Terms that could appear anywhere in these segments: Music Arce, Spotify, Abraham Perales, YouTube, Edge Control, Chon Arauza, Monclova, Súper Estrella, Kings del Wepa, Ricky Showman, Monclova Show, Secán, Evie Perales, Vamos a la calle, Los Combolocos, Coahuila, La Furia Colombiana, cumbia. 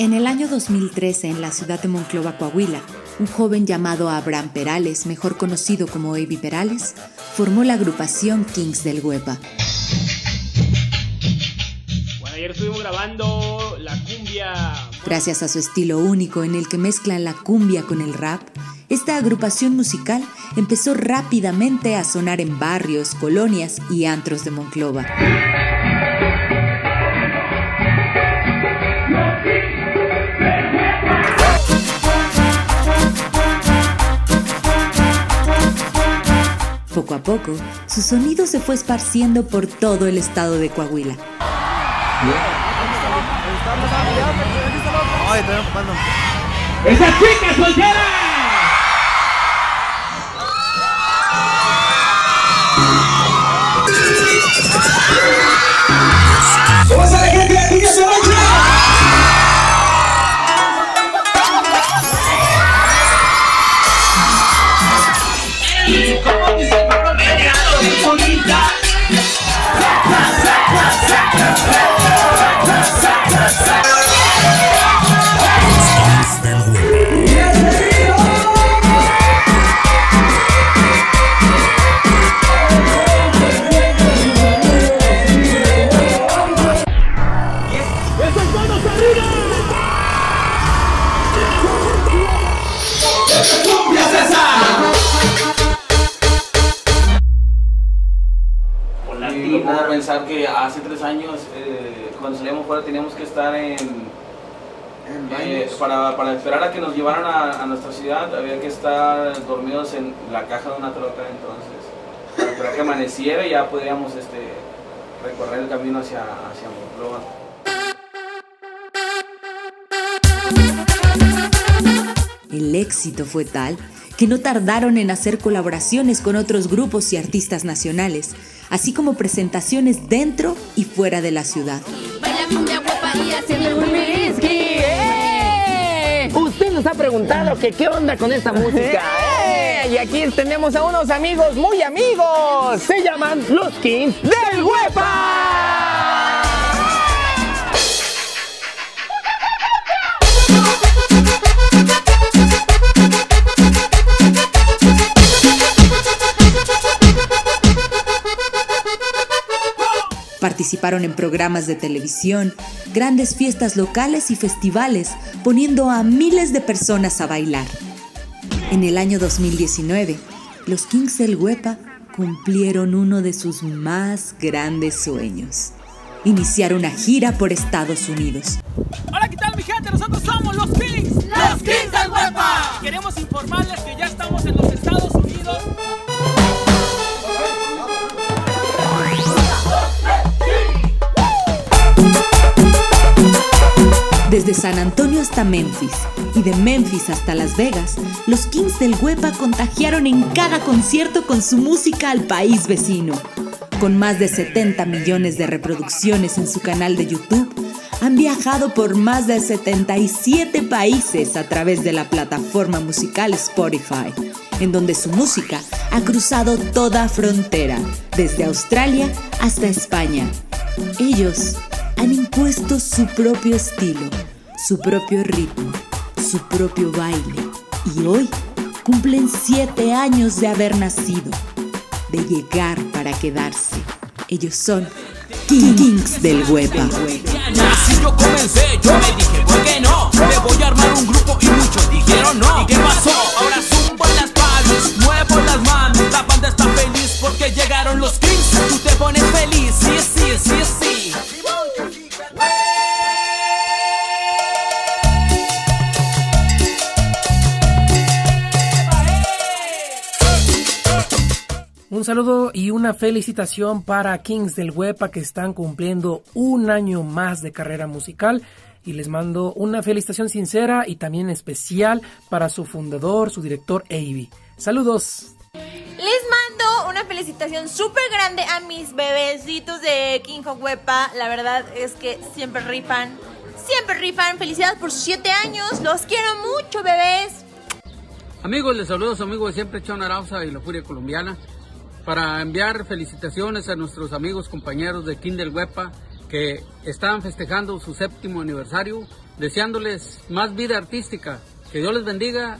En el año 2013, en la ciudad de Monclova, Coahuila, un joven llamado Abraham Perales, mejor conocido como Evie Perales, formó la agrupación Kings del Wepa. Bueno, ayer estuvimos grabando la cumbia. Gracias a su estilo único en el que mezcla la cumbia con el rap, esta agrupación musical empezó rápidamente a sonar en barrios, colonias y antros de Monclova. Poco a poco, su sonido se fue esparciendo por todo el estado de Coahuila. ¡Esa chica soltera! ¡Vamos a la calle, la niña se baila! Puedo pensar que hace 3 años, cuando salíamos fuera, teníamos que estar para esperar a que nos llevaran a nuestra ciudad, había que estar dormidos en la caja de una troca, entonces, para esperar que amaneciera y ya podríamos recorrer el camino hacia Monclova. El éxito fue tal que no tardaron en hacer colaboraciones con otros grupos y artistas nacionales, así como presentaciones dentro y fuera de la ciudad. Usted nos ha preguntado que qué onda con esta música. Y aquí tenemos a unos amigos muy amigos. Se llaman los Kings del Wepa. Participaron en programas de televisión, grandes fiestas locales y festivales, poniendo a miles de personas a bailar. En el año 2019, los Kings del Wepa cumplieron uno de sus más grandes sueños: iniciar una gira por Estados Unidos. Hola, ¿qué tal, mi gente? Nosotros somos los Kings. ¡Los Kings del Wepa! Queremos informarles que ya estamos en los Estados Unidos. Desde San Antonio hasta Memphis y de Memphis hasta Las Vegas, los Kings del Wepa contagiaron en cada concierto con su música al país vecino. Con más de 70 millones de reproducciones en su canal de YouTube, han viajado por más de 77 países a través de la plataforma musical Spotify, en donde su música ha cruzado toda frontera, desde Australia hasta España. Ellos han impuesto su propio estilo, su propio ritmo, su propio baile. Y hoy cumplen 7 años de haber nacido, de llegar para quedarse. Ellos son Kings del Wepa. Así yo comencé, yo me dije, ¿por qué no? Me voy a armar un grupo y muchos dijeron no. ¿Y qué pasó? Ahora zumbo en las palas, muevo las manos. La banda está feliz porque llegaron los Kings. Tú te pones feliz, sí, sí, sí, sí. Un saludo y una felicitación para Kings del Wepa, que están cumpliendo 1 año más de carrera musical, y les mando una felicitación sincera y también especial para su fundador, su director, Evie. ¡Saludos! Les mando una felicitación súper grande a mis bebecitos de Kings del Wepa. La verdad es que siempre rifan, siempre rifan. Felicidades por sus 7 años, los quiero mucho, bebés. Amigos, les saludo a su amigo de siempre, Chon Arauza y La Furia Colombiana, para enviar felicitaciones a nuestros amigos compañeros de Kings del Wepa que estaban festejando su 7º aniversario, deseándoles más vida artística. Que Dios les bendiga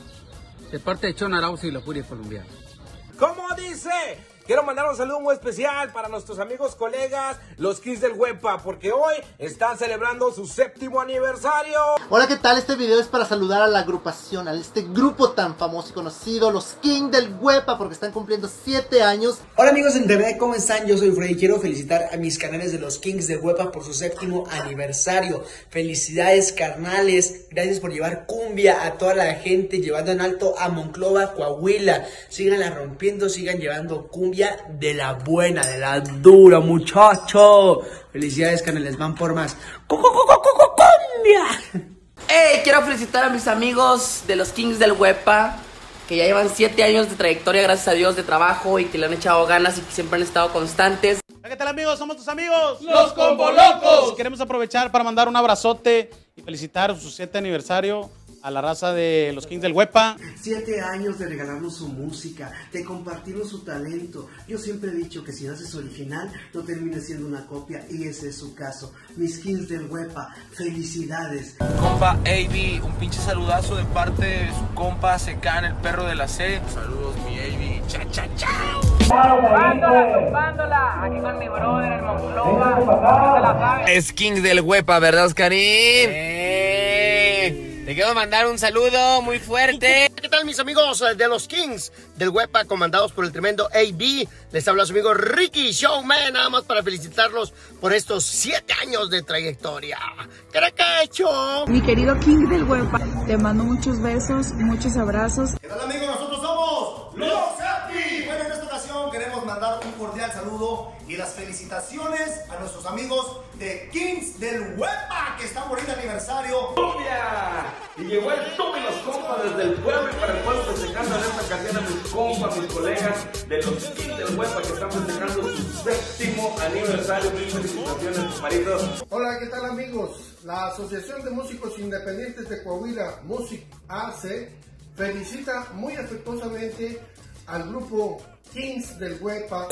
de parte de Chon Arauza y La Furia Colombiana. ¿Cómo dice? Quiero mandar un saludo muy especial para nuestros amigos, colegas, los Kings del Wepa, porque hoy están celebrando su 7º aniversario. Hola, ¿qué tal? Este video es para saludar a la agrupación, a este grupo tan famoso y conocido, los Kings del Wepa, porque están cumpliendo 7 años. Hola amigos de internet, ¿cómo están? Yo soy Freddy, quiero felicitar a mis canales de los Kings del Wepa por su 7º aniversario. Felicidades, carnales, gracias por llevar cumbia a toda la gente, llevando en alto a Monclova, Coahuila. Síganla rompiendo, sigan llevando cumbia de la buena, de la dura, muchacho. Felicidades, canales, van por más. ¡Cumbia! Hey, quiero felicitar a mis amigos de los Kings del Wepa, que ya llevan 7 años de trayectoria, gracias a Dios, de trabajo, y que le han echado ganas y que siempre han estado constantes. ¿Qué tal, amigos? Somos tus amigos, los Combolocos. Queremos aprovechar para mandar un abrazote y felicitar su 7 aniversario a la raza de los Kings del Wepa. 7 años de regalarnos su música, de compartirnos su talento. Yo siempre he dicho que si no haces original, no termines siendo una copia, y ese es su caso. Mis Kings del Wepa, felicidades. Compa Evie, un pinche saludazo de parte de su compa Secán, el perro de la C. Saludos, mi Evie. Cha, cha, chao. Tumbándola, tumbándola. Aquí con mi brother, el Monclova. Es Kings del Wepa, ¿verdad, Oscarín? Te quiero mandar un saludo muy fuerte. ¿Qué tal, mis amigos de los Kings del Wepa, comandados por el tremendo AB? Les habla su amigo Ricky Showman, nada más para felicitarlos por estos 7 años de trayectoria. ¿Qué le ha hecho? Mi querido King del Wepa, te mando muchos besos, muchos abrazos. ¿Qué tal, amigos? Nosotros somos los Happy. Bueno, en esta ocasión queremos mandar un cordial saludo y las felicitaciones a nuestros amigos de Kings del Wepa, que están por el aniversario. ¡Cumbia! Y llegó el top y los compas desde el pueblo, y para el pueblo festejando en esta canción a mis compas, mis colegas de los Kings del Wepa, que están festejando su 7º aniversario. Mis felicitaciones, maridos. Hola, ¿qué tal, amigos? La Asociación de Músicos Independientes de Coahuila, Music Arce, felicita muy afectuosamente al grupo Kings del Wepa.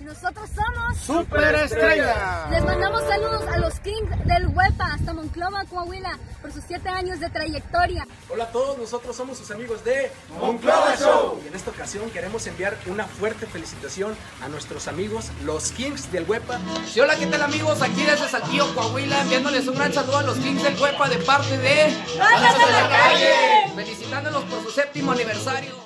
Nosotros somos Súper Estrella. Les mandamos saludos a los Kings del Wepa hasta Monclova, Coahuila, por sus 7 años de trayectoria. Hola a todos, nosotros somos sus amigos de Monclova Show. Y en esta ocasión queremos enviar una fuerte felicitación a nuestros amigos, los Kings del Wepa. Y hola, ¿qué tal, amigos? Aquí desde Saltillo, Coahuila, enviándoles un gran saludo a los Kings del Wepa de parte de Vamos a la Calle, felicitándolos por su 7º aniversario.